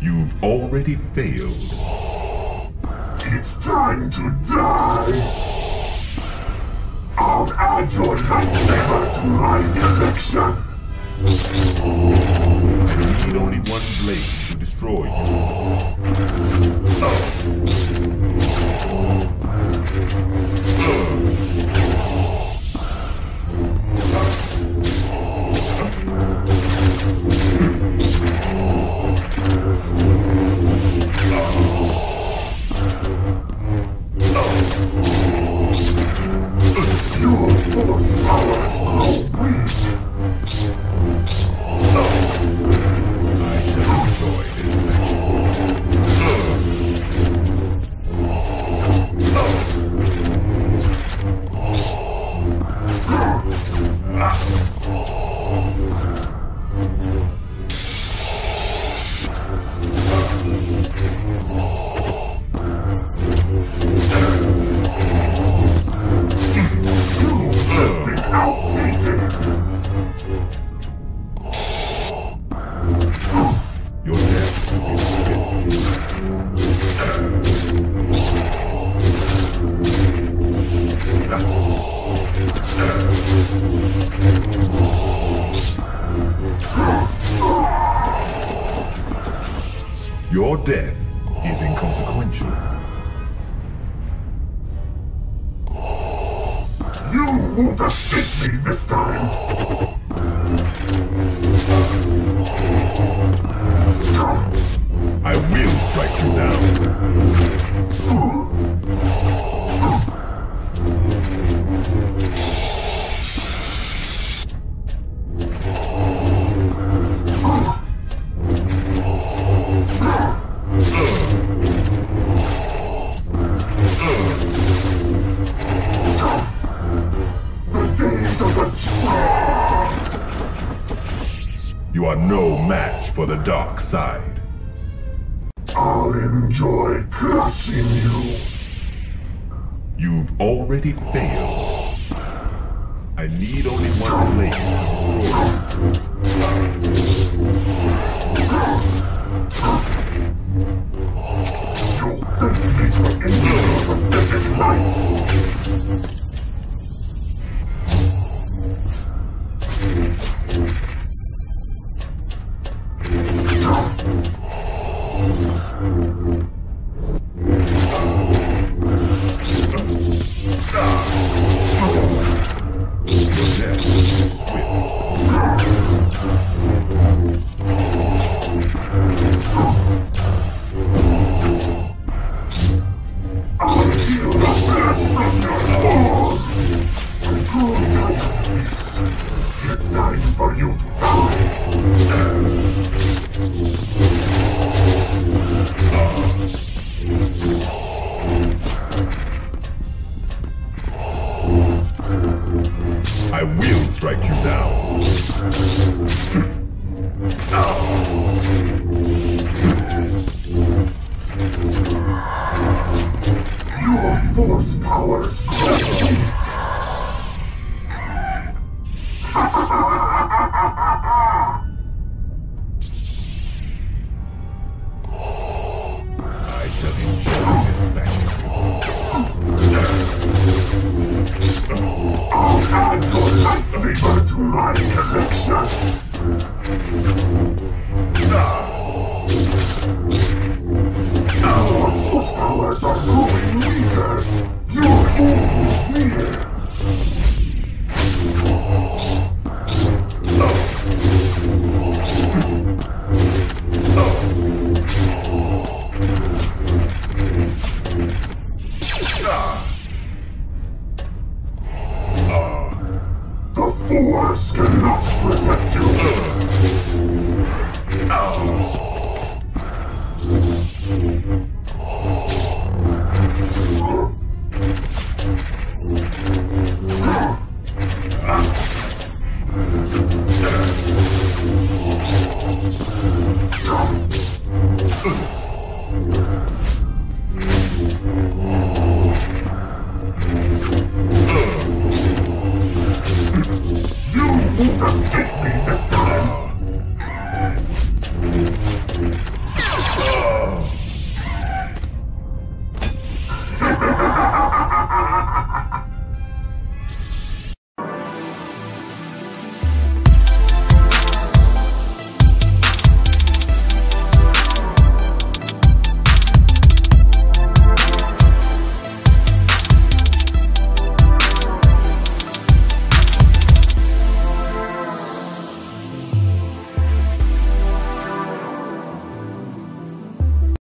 You've already failed. It's time to die! I'll add your lightsaber to my collection! You need only one blade to destroy you. You are full of flowers, oh please! I just enjoy it. Outdated. Your death is inconsequential. Your death is inconsequential. You won't escape me this time! I will strike you down! You are no match for the dark side. I'll enjoy crushing you. You've already failed. I need only one blade. The Force cannot protect you!